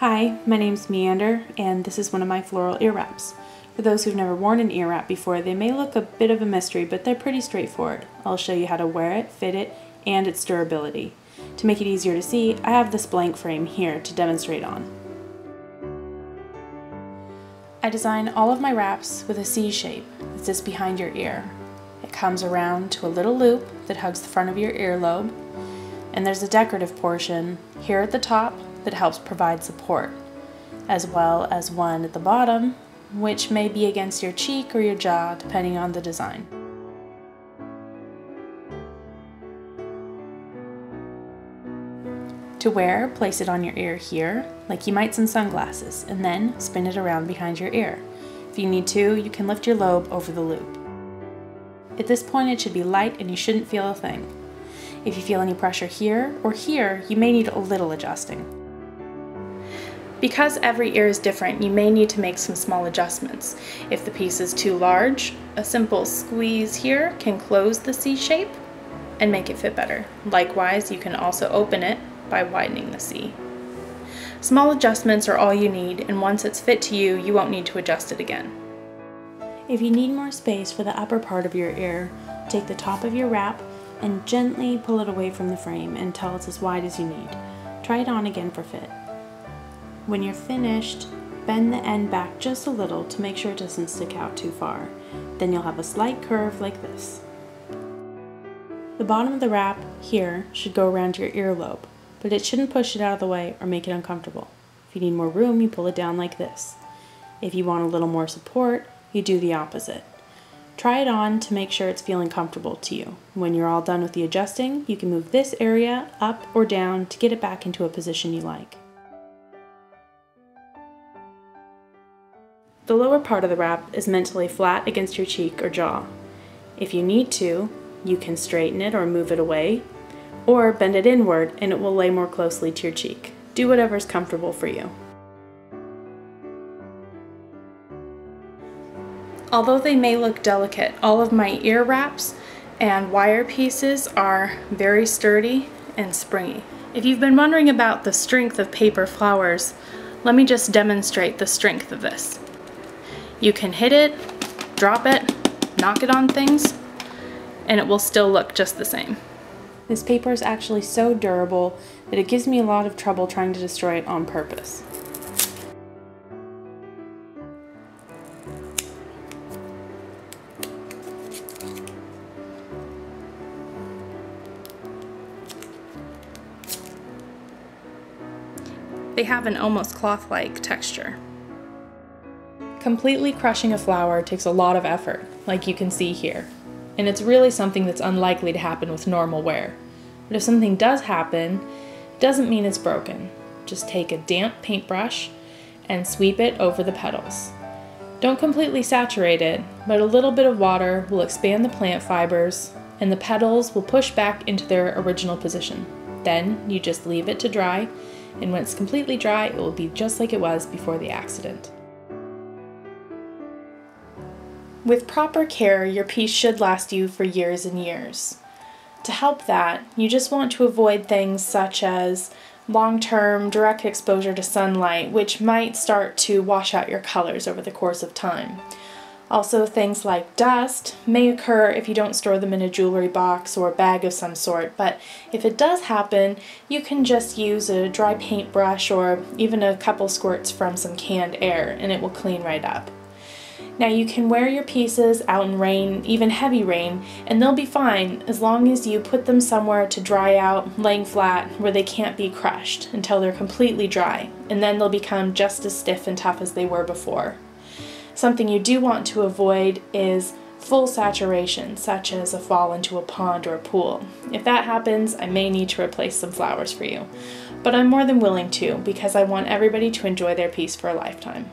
Hi, my name's Meander, and this is one of my floral ear wraps. For those who've never worn an ear wrap before, they may look a bit of a mystery, but they're pretty straightforward. I'll show you how to wear it, fit it, and its durability. To make it easier to see, I have this blank frame here to demonstrate on. I design all of my wraps with a C shape that sits behind your ear. It comes around to a little loop that hugs the front of your earlobe, and there's a decorative portion here at the top that helps provide support, as well as one at the bottom, which may be against your cheek or your jaw, depending on the design. To wear, place it on your ear here, like you might some sunglasses, and then spin it around behind your ear. If you need to, you can lift your lobe over the loop. At this point, it should be light and you shouldn't feel a thing. If you feel any pressure here or here, you may need a little adjusting. Because every ear is different, you may need to make some small adjustments. If the piece is too large, a simple squeeze here can close the C shape and make it fit better. Likewise, you can also open it by widening the C. Small adjustments are all you need, and once it's fit to you, you won't need to adjust it again. If you need more space for the upper part of your ear, take the top of your wrap and gently pull it away from the frame until it's as wide as you need. Try it on again for fit. When you're finished, bend the end back just a little to make sure it doesn't stick out too far. Then you'll have a slight curve like this. The bottom of the wrap here should go around your earlobe, but it shouldn't push it out of the way or make it uncomfortable. If you need more room, you pull it down like this. If you want a little more support, you do the opposite. Try it on to make sure it's feeling comfortable to you. When you're all done with the adjusting, you can move this area up or down to get it back into a position you like. The lower part of the wrap is meant to lay flat against your cheek or jaw. If you need to, you can straighten it or move it away, or bend it inward and it will lay more closely to your cheek. Do whatever's comfortable for you. Although they may look delicate, all of my ear wraps and wire pieces are very sturdy and springy. If you've been wondering about the strength of paper flowers, let me just demonstrate the strength of this. You can hit it, drop it, knock it on things, and it will still look just the same. This paper is actually so durable that it gives me a lot of trouble trying to destroy it on purpose. They have an almost cloth-like texture. Completely crushing a flower takes a lot of effort, like you can see here, and it's really something that's unlikely to happen with normal wear. But if something does happen, it doesn't mean it's broken. Just take a damp paintbrush and sweep it over the petals. Don't completely saturate it, but a little bit of water will expand the plant fibers and the petals will push back into their original position. Then you just leave it to dry, and when it's completely dry, it will be just like it was before the accident. With proper care, your piece should last you for years and years. To help that, you just want to avoid things such as long-term direct exposure to sunlight, which might start to wash out your colors over the course of time. Also, things like dust may occur if you don't store them in a jewelry box or bag of some sort, but if it does happen, you can just use a dry paintbrush or even a couple squirts from some canned air and it will clean right up. Now, you can wear your pieces out in rain, even heavy rain, and they'll be fine as long as you put them somewhere to dry out, laying flat, where they can't be crushed until they're completely dry, and then they'll become just as stiff and tough as they were before. Something you do want to avoid is full saturation, such as a fall into a pond or a pool. If that happens, I may need to replace some flowers for you, but I'm more than willing to because I want everybody to enjoy their piece for a lifetime.